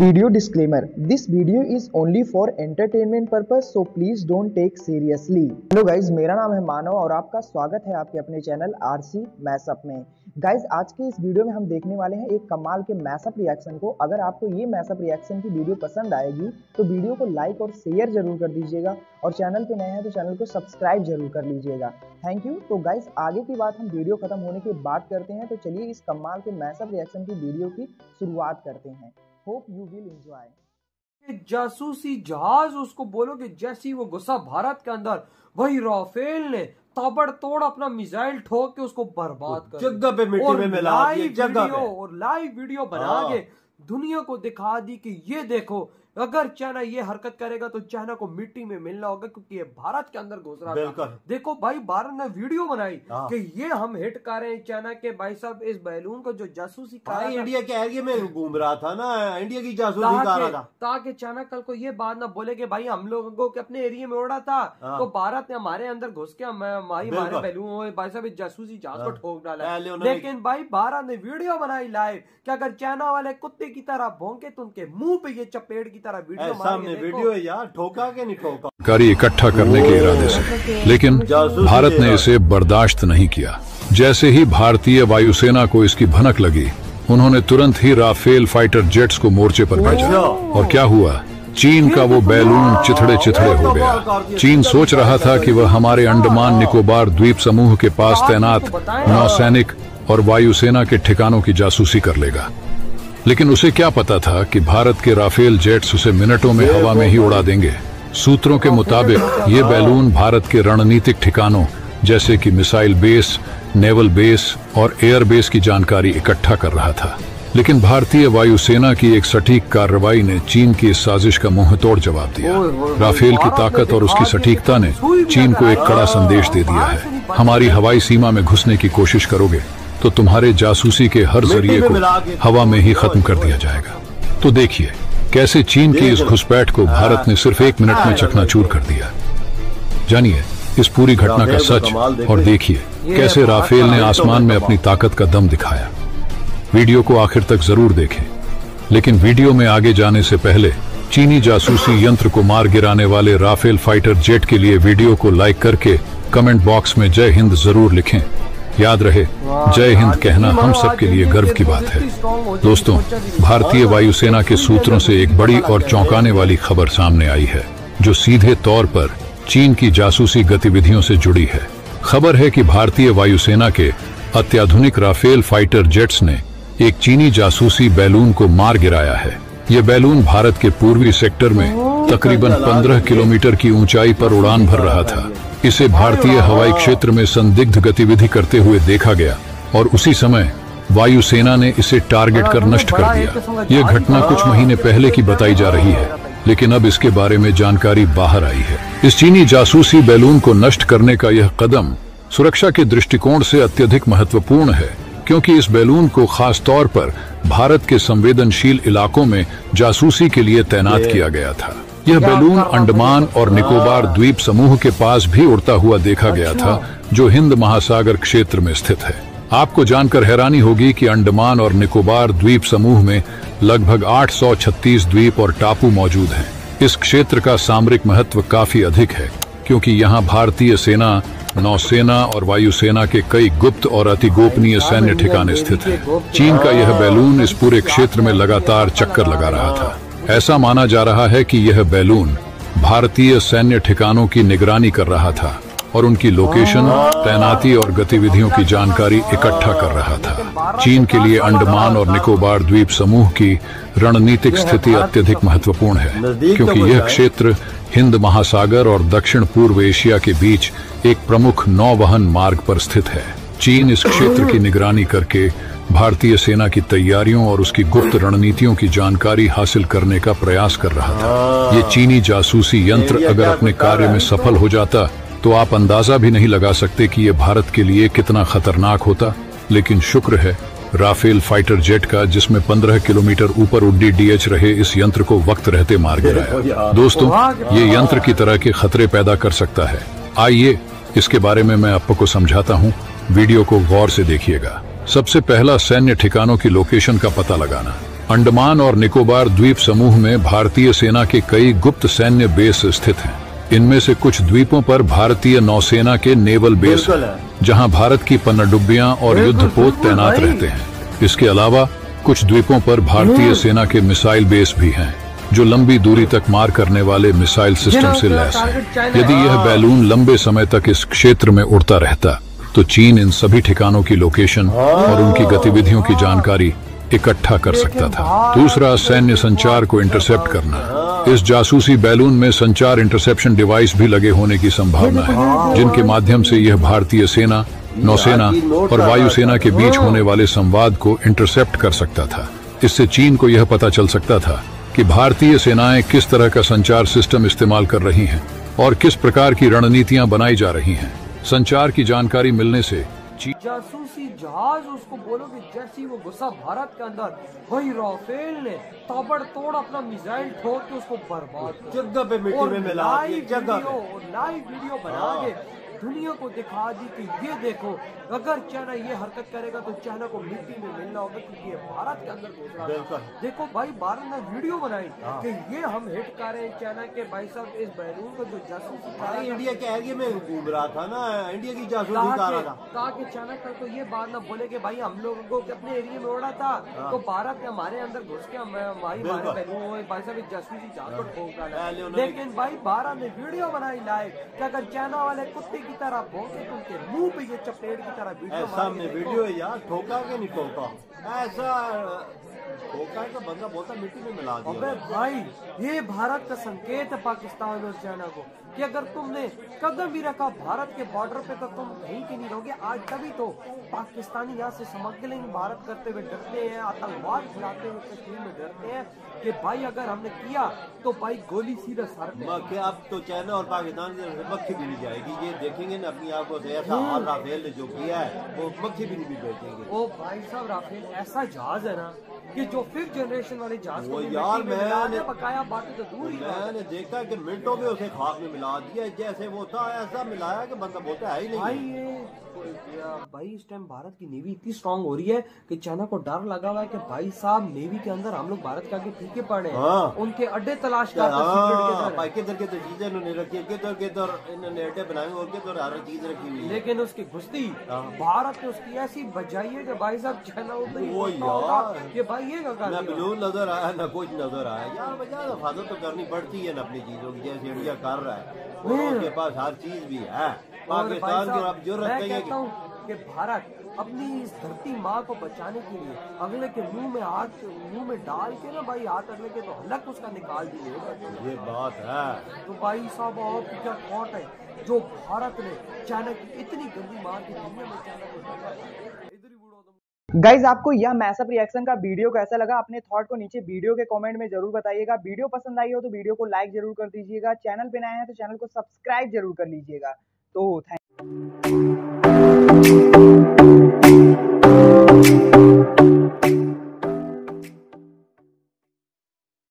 Video disclaimer, this video is only for entertainment purpose, so please don't take seriously। Hello guys, मेरा नाम है मानव और आपका स्वागत है आपके अपने चैनल RC Mashup में। गाइज, आज के इस वीडियो में हम देखने वाले हैं एक कमाल के मैशअप रिएक्शन को। अगर आपको ये मैशअप रिएक्शन की वीडियो पसंद आएगी तो वीडियो को लाइक और शेयर जरूर कर दीजिएगा, और चैनल पे नए हैं तो चैनल को सब्सक्राइब जरूर कर लीजिएगा। Thank you. तो गाइज, आगे की बात हम वीडियो खत्म होने के बाद करते हैं, तो चलिए इस कमाल के मैशअप रिएक्शन की वीडियो की शुरुआत करते हैं। Hope you will enjoy। जासूसी जहाज उसको बोलो कि जैसी वो घुसा भारत के अंदर, वही राफेल ने ताबड़तोड़ अपना मिसाइल ठोक के उसको बर्बाद कर जगह पे मिट्टी में मिला दिया, जगह पे और लाइव वीडियो बना के दुनिया को दिखा दी कि ये देखो, अगर चाइना ये हरकत करेगा तो चाइना को मिट्टी में मिलना होगा, क्योंकि ये भारत के अंदर घुस रहा था। देखो भाई, भारत ने वीडियो बनाई कि ये हम हिट कर रहे हैं चाइना के। भाई साहब, इस बैलून को जो जासूसी कर इंडिया के एरिया में घूम रहा था ना, इंडिया की जासूसी कर रहा था, ताकि चाइना कल को ये बात ना बोले कि भाई हम लोगों के अपने एरिया में उड़ा था, तो भारत ने हमारे अंदर घुस के हमारी हमारे बैलून भाई साहब इस जासूसी जहाज को ठोक डाला। लेकिन भाई भारत ने वीडियो बनाई लाइव कि अगर चाइना वाले कुत्ते की तरह भौंके तो उनके मुंह पे ये चपेट की तरह वीडियो सामने वीडियो है यार, ठोका के नहीं ठोका। जानकारी इकट्ठा करने के इरादे से, लेकिन भारत ने इसे बर्दाश्त नहीं किया। जैसे ही भारतीय वायुसेना को इसकी भनक लगी, उन्होंने तुरंत ही राफेल फाइटर जेट्स को मोर्चे पर भेजा, और क्या हुआ, चीन का वो बैलून चिथड़े चिथड़े हो गया। चीन सोच रहा था कि वह हमारे अंडमान निकोबार द्वीप समूह के पास तैनात नौसैनिक और वायुसेना के ठिकानों की जासूसी कर लेगा, लेकिन उसे क्या पता था कि भारत के राफेल जेट्स उसे मिनटों में हवा में ही उड़ा देंगे। सूत्रों के मुताबिक ये बैलून भारत के रणनीतिक ठिकानों जैसे कि मिसाइल बेस, नेवल बेस और एयर बेस की जानकारी इकट्ठा कर रहा था, लेकिन भारतीय वायुसेना की एक सटीक कार्रवाई ने चीन की इस साजिश का मुंह तोड़ जवाब दिया। राफेल की ताकत और उसकी सटीकता ने चीन को एक कड़ा संदेश दे दिया है। हमारी हवाई सीमा में घुसने की कोशिश करोगे तो तुम्हारे जासूसी के हर जरिए को हवा में ही खत्म कर दिया जाएगा। तो देखिए कैसे चीन की इस घुसपैठ को भारत ने सिर्फ एक मिनट में चकनाचूर कर दिया। जानिए इस पूरी घटना का सच, और देखिए कैसे राफेल ने आसमान में अपनी ताकत का दम दिखाया। वीडियो को आखिर तक जरूर देखें, लेकिन वीडियो में आगे जाने से पहले चीनी जासूसी यंत्र को मार गिराने वाले राफेल फाइटर जेट के लिए वीडियो को लाइक करके कमेंट बॉक्स में जय हिंद जरूर लिखें। याद रहे, जय हिंद कहना हम सब के लिए गर्व की बात है। दोस्तों, भारतीय वायुसेना के सूत्रों से एक बड़ी और चौंकाने वाली खबर सामने आई है, जो सीधे तौर पर चीन की जासूसी गतिविधियों से जुड़ी है। खबर है कि भारतीय वायुसेना के अत्याधुनिक राफेल फाइटर जेट्स ने एक चीनी जासूसी बैलून को मार गिराया है। ये बैलून भारत के पूर्वी सेक्टर में तकरीबन 15 किलोमीटर की ऊंचाई पर उड़ान भर रहा था। इसे भारतीय हवाई क्षेत्र में संदिग्ध गतिविधि करते हुए देखा गया, और उसी समय वायुसेना ने इसे टारगेट कर नष्ट कर दिया। यह घटना कुछ महीने पहले की बताई जा रही है, लेकिन अब इसके बारे में जानकारी बाहर आई है। इस चीनी जासूसी बैलून को नष्ट करने का यह कदम सुरक्षा के दृष्टिकोण से अत्यधिक महत्वपूर्ण है, क्योंकि इस बैलून को खास तौर पर भारत के संवेदनशील इलाकों में जासूसी के लिए तैनात किया गया था। यह बैलून अंडमान और निकोबार द्वीप समूह के पास भी उड़ता हुआ देखा गया था, जो हिंद महासागर क्षेत्र में स्थित है। आपको जानकर हैरानी होगी कि अंडमान और निकोबार द्वीप समूह में लगभग 836 द्वीप और टापू मौजूद हैं। इस क्षेत्र का सामरिक महत्व काफी अधिक है, क्योंकि यहाँ भारतीय सेना, नौसेना और वायुसेना के कई गुप्त और अति गोपनीय सैन्य ठिकाने स्थित हैं। चीन का यह बैलून इस पूरे क्षेत्र में लगातार चक्कर लगा रहा था। ऐसा माना जा रहा है कि यह बैलून भारतीय सैन्य ठिकानों की निगरानी कर रहा था और उनकी लोकेशन, तैनाती और गतिविधियों की जानकारी इकट्ठा कर रहा था। चीन के लिए अंडमान और निकोबार द्वीप समूह की रणनीतिक स्थिति अत्यधिक महत्वपूर्ण है, क्योंकि यह क्षेत्र हिंद महासागर और दक्षिण पूर्व एशिया के बीच एक प्रमुख नौवहन मार्ग पर स्थित है। चीन इस क्षेत्र की निगरानी करके भारतीय सेना की तैयारियों और उसकी गुप्त रणनीतियों की जानकारी हासिल करने का प्रयास कर रहा था। ये चीनी जासूसी यंत्र अगर अपने कार्य में सफल हो जाता तो आप अंदाजा भी नहीं लगा सकते कि यह भारत के लिए कितना खतरनाक होता। लेकिन शुक्र है राफेल फाइटर जेट का, जिसमें 15 किलोमीटर ऊपर उड्डी डीएच रहे इस यंत्र को वक्त रहते मार गिराया। दोस्तों, ये यंत्र की तरह के खतरे पैदा कर सकता है। आइए इसके बारे में मैं आपको समझाता हूँ, वीडियो को गौर से देखिएगा। सबसे पहला, सैन्य ठिकानों की लोकेशन का पता लगाना। अंडमान और निकोबार द्वीप समूह में भारतीय सेना के कई गुप्त सैन्य बेस स्थित हैं। इनमें से कुछ द्वीपों पर भारतीय नौसेना के नेवल बेस हैं, जहां भारत की पनडुब्बियां और युद्धपोत तैनात रहते हैं। इसके अलावा कुछ द्वीपों पर भारतीय सेना के मिसाइल बेस भी हैं, जो लंबी दूरी तक मार करने वाले मिसाइल सिस्टम से लैस है। यदि यह बैलून लंबे समय तक इस क्षेत्र में उड़ता रहता तो चीन इन सभी ठिकानों की लोकेशन और उनकी गतिविधियों की जानकारी इकट्ठा कर सकता था। दूसरा, सैन्य संचार को इंटरसेप्ट करना। इस जासूसी बैलून में संचार इंटरसेप्शन डिवाइस भी लगे होने की संभावना है, जिनके माध्यम से यह भारतीय सेना, नौसेना और वायुसेना के बीच होने वाले संवाद को इंटरसेप्ट कर सकता था। इससे चीन को यह पता चल सकता था कि भारतीय सेनाएं किस तरह का संचार सिस्टम इस्तेमाल कर रही हैं और किस प्रकार की रणनीतियां बनाई जा रही हैं। संचार की जानकारी मिलने से जासूसी जहाज, उसको बोलो कि जैसी वो घुसा भारत के अंदर, भाई राफेल ने ताबड़तोड़ अपना मिसाइल ठोक के उसको बर्बाद जगह पे मिट्टी में मिला के लाइव वीडियो बना के दुनिया को दिखा दी कि ये देखो, अगर चाइना ये हरकत करेगा तो चाइना को मिट्टी में मिलना होगा क्योंकि ये भारत के अंदर घुस रहा है। देखो भाई, भारत ने वीडियो बनाई कि ये हम हिट कर रहे हैं चाइना के। भाई साहब, इस बैलून को जो जासूसी इंडिया के एरिया में घूम रहा था ना, इंडिया की जासूसी कर रहा था, ताकि चाइना का तो ये बात ना बोले कि भाई हम लोगों को अपने एरिया में उड़ा था तो भारत ने हमारे अंदर घुस के हमारे जासूसी जाकर ठोक डाला। लेकिन भाई भारत ने वीडियो बनाई लाइव कि अगर चाइना वाले कुत्ते की तरह भोंके तुमके मुँह पे ये चपेट की तरह वीडियो है यार, ठोका के नहीं ठोका, ऐसा ठोका है तो बंदा बोलता मिट्टी में मिला दिया। अबे भाई, ये भारत का संकेत है पाकिस्तान और चाइना को कि अगर तुमने कदम भी रखा भारत के बॉर्डर पे तो तुम कहीं के नहीं रहोगे। आज तभी तो पाकिस्तानी यहाँ से स्मगलिंग भारत करते हुए डरते हैं, आतंकवाद फैलाते हुए कश्मीर में डरते हैं कि भाई अगर हमने किया तो भाई गोली सीधा सर पे। अब तो चाइना और पाकिस्तान से मक्खी भी नहीं जाएगी, ये देखेंगे ना अपनी आंखों से, ऐसा और राफेल ने जो किया है वो मक्खी भी नहीं बैठेंगे। ओ भाई साहब, राफेल ऐसा जहाज है ना कि जो 5th जनरेशन वाले जहाज को यार मैंने पकाया, बाकी तो दूर ही। मैंने देखा कि मिनटों में उसे खाक में मिला दिया, जैसे वो था ऐसा मिलाया कि बंदा बोलता है ही नहीं। भाई इस टाइम भारत की नेवी इतनी स्ट्रांग हो रही है कि चाइना को डर लगा हुआ है कि भाई साहब नेवी के अंदर हम लोग भारत के आगे फीके पड़े हैं, उनके अड्डे तलाश कर रहे हैं। किधर किधर चीजें इन्होंने रखी है, किधर किधर इन्होंने अड्डे बनाए और किधर हर चीज रखी हुई है। लेकिन उसकी घुसती भारत ने उसकी ऐसी बजाई है कि भाई साहब चाइना उतरी, भाई ये ना बिलून नजर आया ना कुछ नजर आया। यार भैया हिफाजत तो करनी पड़ती है ना अपनी चीजों की, जैसे इंडिया कर रहा है उनके पास हर चीज भी है। पाकिस्तान की अब जो रखते हैं कि भारत अपनी इस धरती माँ को बचाने के लिए अगले के मुंह में डाल के ना भाई हाथ अगले के तो हलक उसका निकाल दिए, ये बात है। तो भाई साहब और क्या कॉट है जो भारत ने चाइना की इतनी गंदी मार की दुनिया में चाइना को। गाइज, आपको यह मैशअप रिएक्शन का वीडियो कैसा लगा, अपने थॉट को नीचे वीडियो के कमेंट में जरूर बताइएगा। वीडियो पसंद आई हो तो वीडियो को लाइक जरूर कर दीजिएगा, चैनल पे नए हैं तो चैनल को सब्सक्राइब जरूर कर लीजिएगा। तो थैंक यू।